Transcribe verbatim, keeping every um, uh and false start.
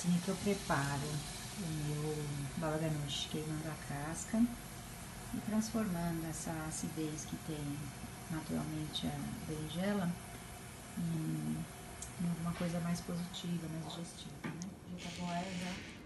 assim que eu preparo o meu baba ganoush, queimando a casca e transformando essa acidez que tem naturalmente a berinjela em alguma coisa mais positiva, mais digestiva, né? Já tá boa, já.